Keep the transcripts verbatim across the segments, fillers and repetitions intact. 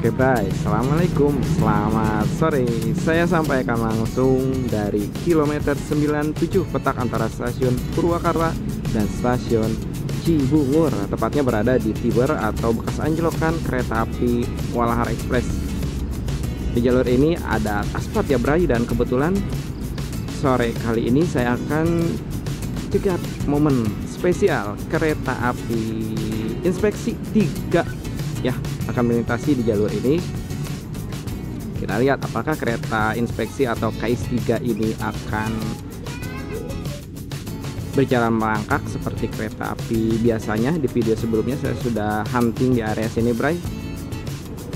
Oke bye, assalamualaikum, selamat sore. Saya sampaikan langsung dari kilometer sembilan puluh tujuh petak antara stasiun Purwakarta dan stasiun Cibungur, tepatnya berada di Tiber atau bekas anjlokan kereta api Walahar Express. Di jalur ini ada asfal ya Bray, dan kebetulan sore kali ini saya akan cegat momen spesial kereta api inspeksi tiga ya, akan melintasi di jalur ini. Kita lihat apakah kereta inspeksi atau KAIS tiga ini akan berjalan merangkak seperti kereta api biasanya. Di video sebelumnya saya sudah hunting di area Sinebrai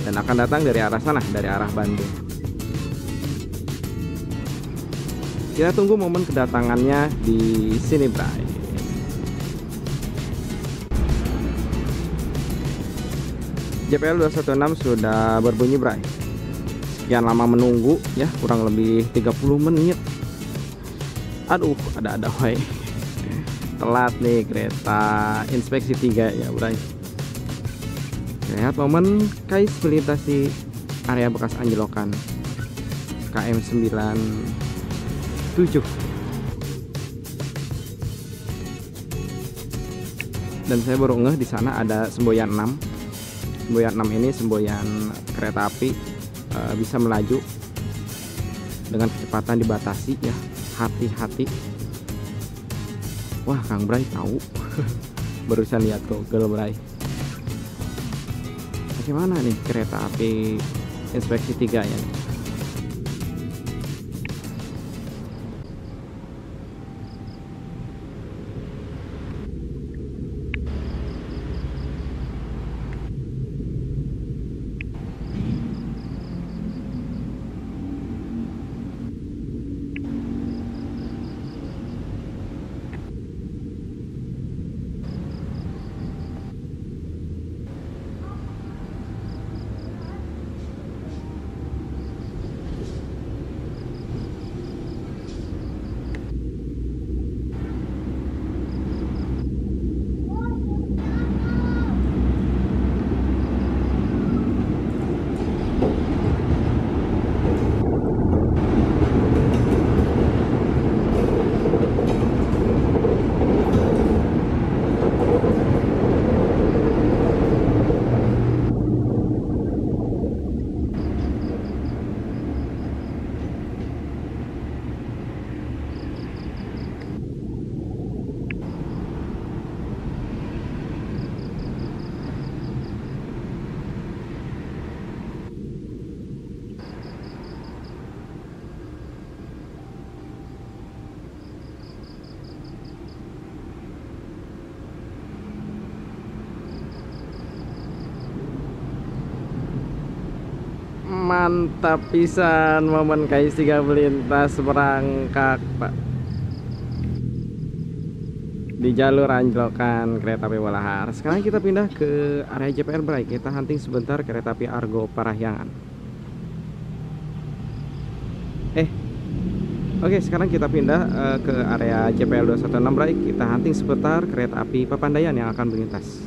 dan akan datang dari arah sana, dari arah Bandung. Kita tunggu momen kedatangannya di Sinebrai. J P L dua satu enam sudah berbunyi Bray. Sekian lama menunggu ya, kurang lebih tiga puluh menit. Aduh, ada-ada woi. Telat nih kereta inspeksi tiga ya Bray. Lihat momen KAIS melintasi area bekas anjlokan K M sembilan puluh tujuh. Dan saya baru ngeh di sana ada semboyan enam. Semboyan enam ini semboyan kereta api e, bisa melaju dengan kecepatan dibatasi ya. Hati-hati. Wah, Kang Bray tahu. Barusan lihat Google Bray. Bagaimana nih kereta api inspeksi tiga ya? Mantap pisan momen KAIS tiga melintas merangkak Pak di jalur anjlokan kereta api Walahar. Sekarang kita pindah ke area J P L Bray. Kita hunting sebentar kereta api Argo Parahyangan. Eh, oke, sekarang kita pindah uh, ke area J P L dua satu enam Bray. Kita hunting sebentar kereta api Papandayan yang akan melintas.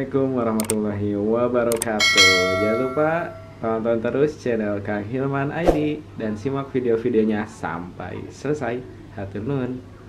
Assalamualaikum warahmatullahi wabarakatuh. Jangan lupa tonton terus channel Kang Hilman I D dan simak video-videonya sampai selesai. Hatur nuhun.